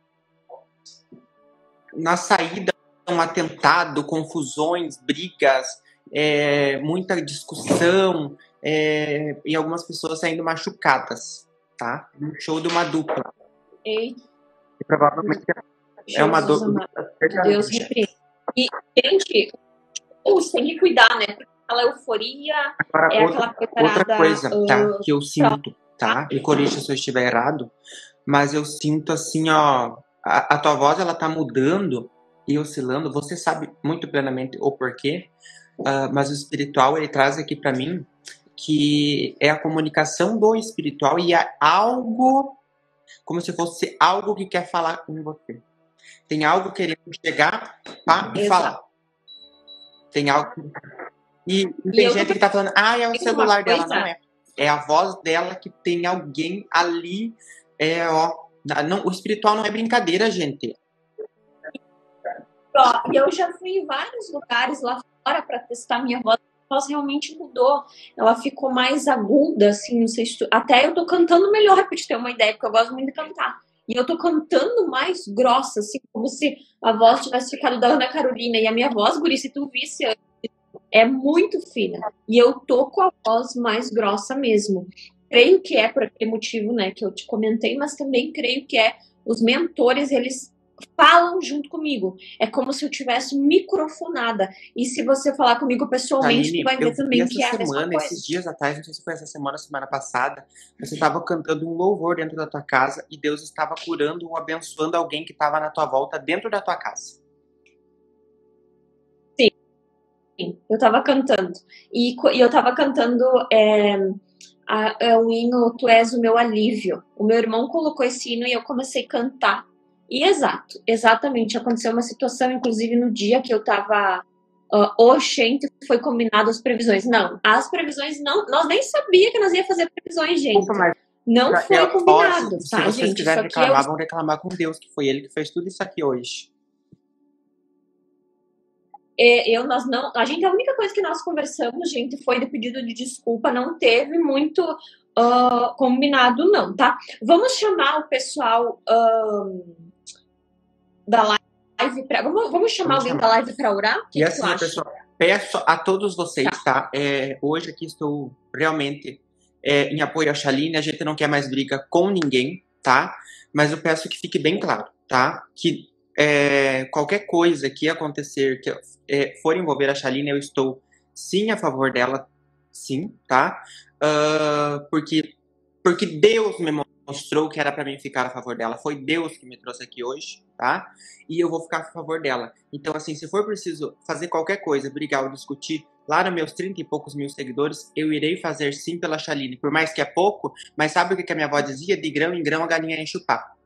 na saída, um atentado, confusões, brigas, é, muita discussão, é, e algumas pessoas saindo machucadas, tá? Um show de uma dupla. Ei. E provavelmente é uma dupla. Deus repreende. E, gente, você tem que cuidar, né? Aquela euforia, agora, é outra, aquela outra coisa, uh, tá? Que eu sinto, tá? Me corrija se eu estiver errado, mas eu sinto assim, ó, a, a tua voz, ela tá mudando e oscilando. Você sabe muito plenamente o porquê, uh, mas o espiritual, ele traz aqui para mim que é a comunicação do espiritual e é algo, como se fosse algo que quer falar com você. Tem algo querendo chegar pra e falar. Tem algo... E, e tem gente tô... que tá falando, ah, é o celular dela. Não é. É a voz dela que tem alguém ali, é, ó. Não, o espiritual não é brincadeira, gente. E eu já fui em vários lugares lá fora para testar minha voz. A voz realmente mudou. Ela ficou mais aguda, assim, não sei se tu... Até eu tô cantando melhor, pra te ter uma ideia, porque eu gosto muito de cantar. E eu tô cantando mais grossa, assim, como se a voz tivesse ficado da Ana Carolina. E a minha voz, guri, se tu visse, é muito fina. E eu tô com a voz mais grossa mesmo. Creio que é por aquele motivo, né, que eu te comentei, mas também creio que é os mentores, eles falam junto comigo. É como se eu tivesse microfonada. E se você falar comigo pessoalmente, Chaline, tu vai ver também que é a mesma coisa. Esses dias atrás, não sei se foi essa semana, semana passada, você estava cantando um louvor dentro da tua casa e Deus estava curando ou abençoando alguém que estava na tua volta dentro da tua casa. Sim, eu estava cantando. E, e eu estava cantando... É... A, a, o hino Tu És o Meu Alívio. O meu irmão colocou esse hino e eu comecei a cantar. E exato, exatamente, aconteceu uma situação, inclusive no dia que eu tava uh, oxente, foi combinado as previsões. Não, as previsões não, nós nem sabíamos que nós ia fazer previsões, gente. Opa, não foi eu, combinado, posso, tá, se vocês gente? Quiserem reclamar, eu... vão reclamar com Deus, que foi ele que fez tudo isso aqui hoje. Eu, nós não, a gente, a única coisa que nós conversamos, gente, foi de pedido de desculpa, não teve muito uh, combinado não, tá? Vamos chamar o pessoal uh, da live, pra, vamos, vamos chamar vamos alguém chamar. da live para orar? O que e que assim, pessoal, peço a todos vocês, tá? tá? É, hoje aqui estou realmente é, em apoio à Chaline, a gente não quer mais briga com ninguém, tá? Mas eu peço que fique bem claro, tá? Que É, qualquer coisa que acontecer, que é, for envolver a Chaline, eu estou sim a favor dela, sim, tá? Uh, porque, porque Deus me mostrou que era pra mim ficar a favor dela. Foi Deus que me trouxe aqui hoje, tá? E eu vou ficar a favor dela. Então, assim, se for preciso fazer qualquer coisa, brigar ou discutir, lá nos meus trinta e poucos mil seguidores, eu irei fazer sim pela Chaline. Por mais que é pouco, mas sabe o que a minha avó dizia? De grão em grão a galinha enche o papo.